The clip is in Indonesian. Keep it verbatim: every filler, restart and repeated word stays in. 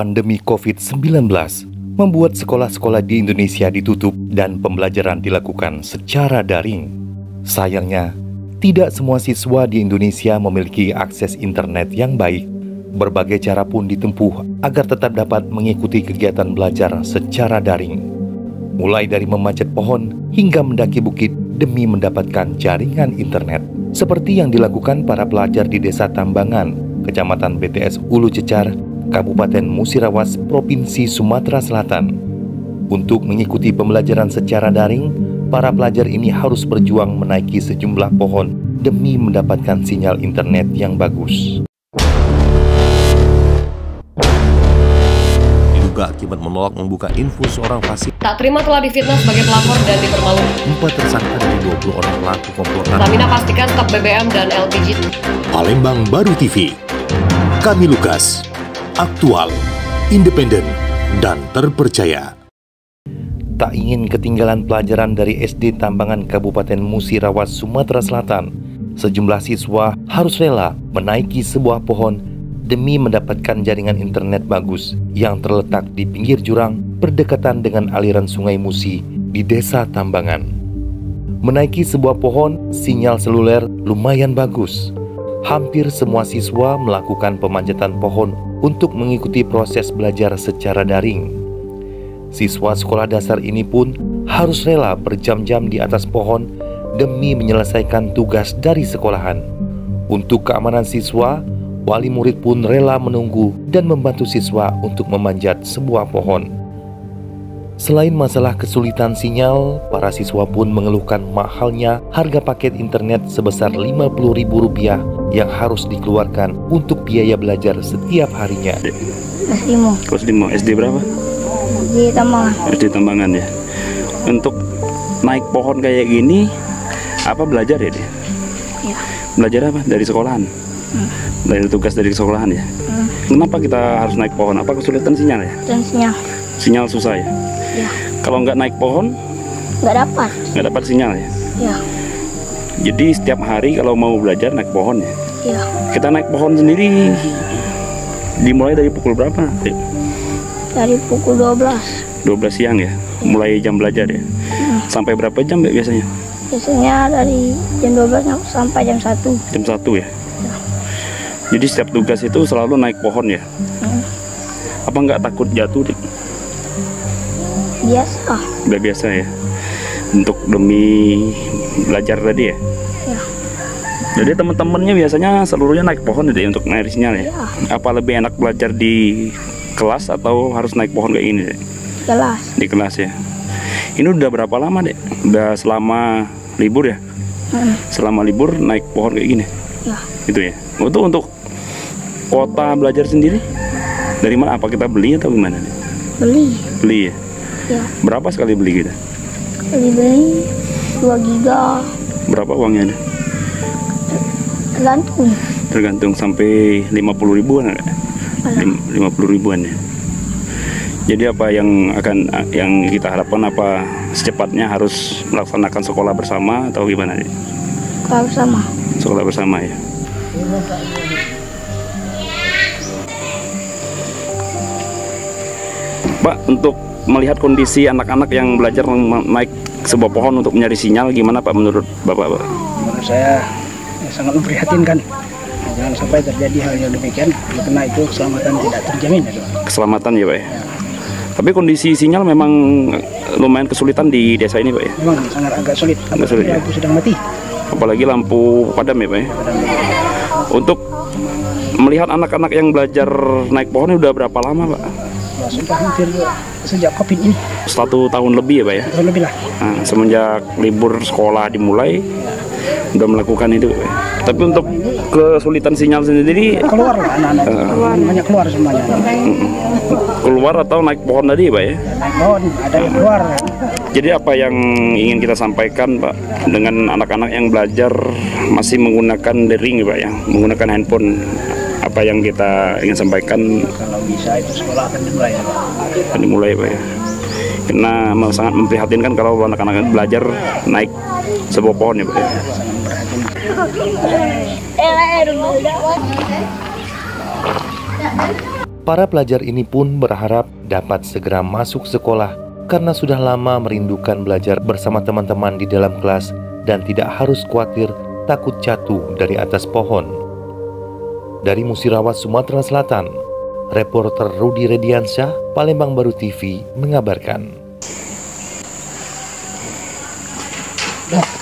pandemi COVID sembilan belas membuat sekolah-sekolah di Indonesia ditutup dan pembelajaran dilakukan secara daring. Sayangnya, tidak semua siswa di Indonesia memiliki akses internet yang baik. Berbagai cara pun ditempuh agar tetap dapat mengikuti kegiatan belajar secara daring. Mulai dari memanjat pohon hingga mendaki bukit demi mendapatkan jaringan internet. Seperti yang dilakukan para pelajar di Desa Tambangan, Kecamatan B T S Ulu Cecar, Kabupaten Musi Rawas, Provinsi Sumatera Selatan. Untuk mengikuti pembelajaran secara daring, para pelajar ini harus berjuang menaiki sejumlah pohon demi mendapatkan sinyal internet yang bagus. Diduga akibat menolak membuka infus seorang fasik. Tak terima telah difitnah sebagai pelapor dan dipermalukan. Empat tersangka dari dua puluh orang pelaku komplotan. Pertamina pastikan stok B B M dan L P G. Palembang Baru T V. Kami Lukas, aktual, independen, dan terpercaya. Tak ingin ketinggalan pelajaran dari S D Tambangan Kabupaten Musi Rawas, Sumatera Selatan, sejumlah siswa harus rela menaiki sebuah pohon demi mendapatkan jaringan internet bagus yang terletak di pinggir jurang berdekatan dengan aliran Sungai Musi di Desa Tambangan. Menaiki sebuah pohon, sinyal seluler lumayan bagus. Hampir semua siswa melakukan pemanjatan pohon untuk mengikuti proses belajar secara daring. Siswa sekolah dasar ini pun harus rela berjam-jam di atas pohon demi menyelesaikan tugas dari sekolahan. Untuk keamanan siswa, wali murid pun rela menunggu dan membantu siswa untuk memanjat sebuah pohon. Selain masalah kesulitan sinyal, para siswa pun mengeluhkan mahalnya harga paket internet sebesar lima puluh ribu rupiah yang harus dikeluarkan untuk biaya belajar setiap harinya. Kelas lima. S D berapa? S D Tambangan. S D Tambangan ya. Untuk naik pohon kayak gini, apa belajar ya dia? Ya. Belajar apa? Dari sekolahan? Hmm. Dari tugas dari sekolahan ya? Hmm. Kenapa kita harus naik pohon? Apa kesulitan sinyal ya? Kesulitan sinyal. Sinyal susah ya? Ya. Kalau nggak naik pohon, nggak dapat. Nggak dapat sinyal ya? Ya. Jadi setiap hari kalau mau belajar naik pohon ya? Ya. Kita naik pohon sendiri. Dimulai dari pukul berapa? Dari pukul dua belas. dua belas siang ya? Ya. Mulai jam belajar ya? Ya. Sampai berapa jam ya biasanya? Biasanya dari jam dua belas sampai jam satu. Jam satu ya? Ya. Jadi setiap tugas itu selalu naik pohon ya? Ya. Apa nggak takut jatuh? Biasa. Udah biasa ya. Untuk demi belajar tadi ya. Ya. Jadi teman-temannya biasanya seluruhnya naik pohon jadi untuk nyari sinyal ya? Ya. Apa lebih enak belajar di kelas atau harus naik pohon kayak ini? Deh? Kelas. Di kelas ya. Ini udah berapa lama deh? Udah selama libur ya? Hmm. Selama libur naik pohon kayak gini? Ya. Itu ya. Untuk untuk kuota belajar sendiri dari mana? Apa kita beli atau gimana? Deh? Beli. Beli ya. Ya. Berapa sekali beli kita? Beli-beli dua giga. Berapa uangnya ada? Tergantung. Tergantung sampai lima puluh ribuan ada? lima puluh ribuan ya. Jadi apa yang akan yang kita harapkan, apa secepatnya harus melaksanakan sekolah bersama atau gimana? Deh? Sekolah bersama. Sekolah bersama ya. Pak, untuk melihat kondisi anak-anak yang belajar naik sebuah pohon untuk mencari sinyal, gimana Pak menurut Bapak? Pak? Menurut saya ya, sangat memprihatinkan. Jangan sampai terjadi hal yang demikian, karena itu keselamatan tidak terjamin ya, Pak. Keselamatan ya Pak ya? Ya. Tapi kondisi sinyal memang lumayan kesulitan di desa ini Pak ya? Memang sangat agak sulit, agak sulit ya? Lampu sedang mati. Apalagi lampu padam ya Pak ya? Padam. Untuk melihat anak-anak yang belajar naik pohon udah berapa lama Pak? Ya, sudah hampir sejak COVID ini. Satu tahun lebih ya Pak ya? Satu tahun lebih lah. Nah, semenjak libur sekolah dimulai, sudah melakukan itu Pak. Tapi untuk kesulitan sinyal sendiri? Keluar lah anak-anak, uh, banyak keluar semuanya. Keluar atau naik pohon tadi Pak ya? Naik pohon, ada yang keluar. Jadi apa yang ingin kita sampaikan Pak dengan anak-anak yang belajar masih menggunakan daring Pak ya? Menggunakan handphone? Apa yang kita ingin sampaikan? Kalau bisa itu sekolah akan dimulai ya Pak. Akan dimulai Pak ya. Karena sangat memprihatinkan kalau anak-anak belajar naik sebuah pohon ya Pak ya. Para pelajar ini pun berharap dapat segera masuk sekolah karena sudah lama merindukan belajar bersama teman-teman di dalam kelas dan tidak harus khawatir takut jatuh dari atas pohon. Dari Musi Rawas, Sumatera Selatan, reporter Rudi Rediansyah, Palembang Baru T V mengabarkan. Nah.